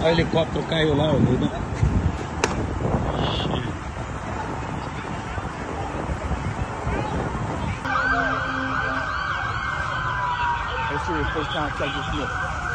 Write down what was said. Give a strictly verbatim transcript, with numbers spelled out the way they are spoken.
Olha o helicóptero caiu lá, o Rubão. This is your first time Texas Smith.